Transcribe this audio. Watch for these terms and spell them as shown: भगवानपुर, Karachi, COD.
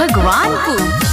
भगवानपुर।